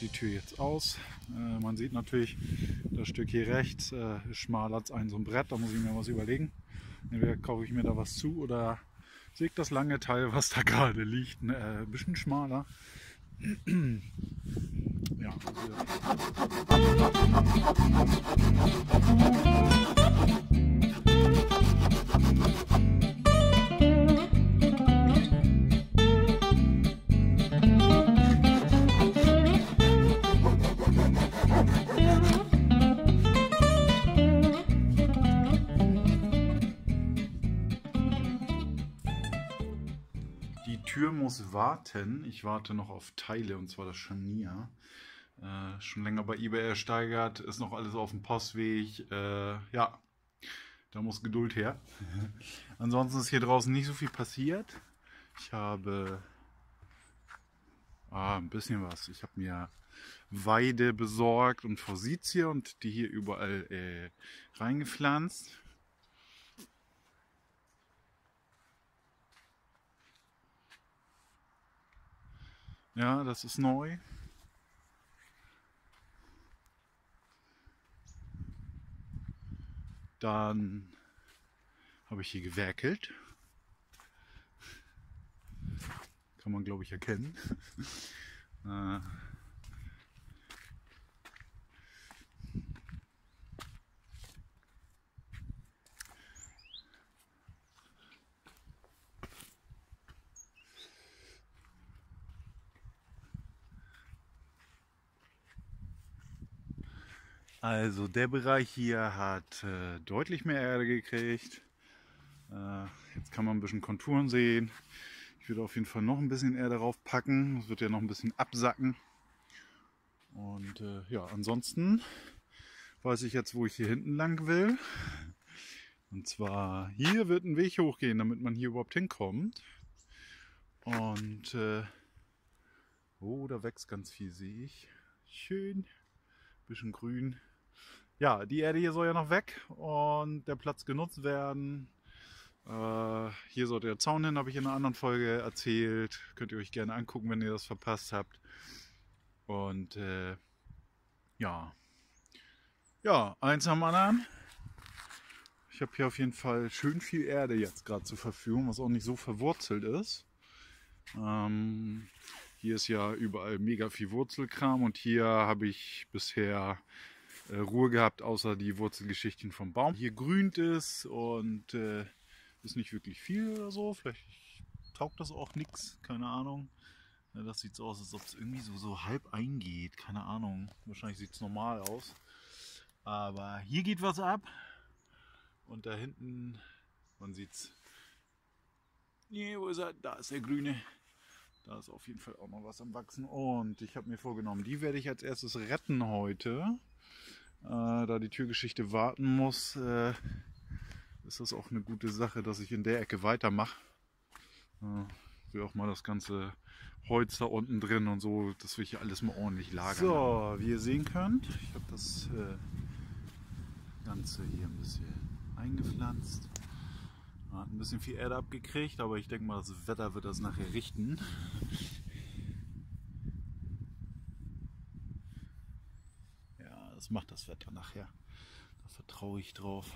Die Tür jetzt aus. Man sieht natürlich, das Stück hier rechts ist schmaler als ein so ein Brett, da muss ich mir was überlegen. Entweder kaufe ich mir da was zu oder sägt das lange Teil, was da gerade liegt, ein bisschen schmaler. Ja, muss warten. Ich warte noch auf Teile, und zwar das Scharnier. Schon länger bei eBay ersteigert, ist noch alles auf dem Postweg. Ja, da muss Geduld her. Ansonsten ist hier draußen nicht so viel passiert. Ich habe ein bisschen was. Ich habe mir Weide besorgt und Forsythie und die hier überall reingepflanzt. Ja, das ist neu. Dann habe ich hier gewerkelt. Kann man, glaube ich, erkennen. Also der Bereich hier hat deutlich mehr Erde gekriegt. Jetzt kann man ein bisschen Konturen sehen. Ich würde auf jeden Fall noch ein bisschen Erde draufpacken. Das wird ja noch ein bisschen absacken. Und ja, ansonsten weiß ich jetzt, wo ich hier hinten lang will. Und zwar hier wird ein Weg hochgehen, damit man hier überhaupt hinkommt. Und oh, da wächst ganz viel, sehe ich. Schön, bisschen grün. Ja, die Erde hier soll ja noch weg und der Platz genutzt werden. Hier sollte der Zaun hin, habe ich in einer anderen Folge erzählt. Könnt ihr euch gerne angucken, wenn ihr das verpasst habt. Und ja, eins am anderen. Ich habe hier auf jeden Fall schön viel Erde jetzt gerade zur Verfügung, was auch nicht so verwurzelt ist. Hier ist ja überall mega viel Wurzelkram und hier habe ich bisher Ruhe gehabt, außer die Wurzelgeschichten vom Baum. Hier grünt es und ist nicht wirklich viel oder so. Vielleicht taugt das auch nichts, keine Ahnung. Ja, das sieht so aus, als ob es irgendwie so halb eingeht, keine Ahnung. Wahrscheinlich sieht es normal aus. Aber hier geht was ab und da hinten, man sieht's. Nee, wo ist er? Da ist der Grüne. Da ist auf jeden Fall auch noch was am Wachsen. Und ich habe mir vorgenommen, die werde ich als erstes retten heute. Da die Türgeschichte warten muss, ist das auch eine gute Sache, dass ich in der Ecke weitermache. Ich will auch mal das ganze Holz da unten drin und so, das will ich hier alles mal ordentlich lagern. So, wie ihr sehen könnt, ich habe das Ganze hier ein bisschen eingepflanzt. Hat ein bisschen viel Erde abgekriegt, aber ich denke mal, das Wetter wird das nachher richten. Ja, das macht das Wetter nachher. Da vertraue ich drauf.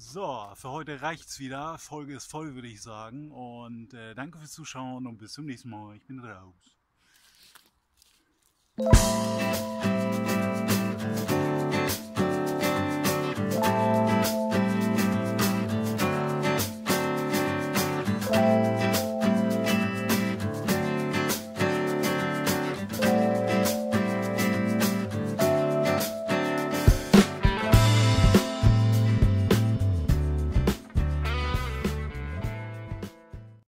So, für heute reicht's wieder. Folge ist voll, würde ich sagen. Und danke fürs Zuschauen und bis zum nächsten Mal. Ich bin raus.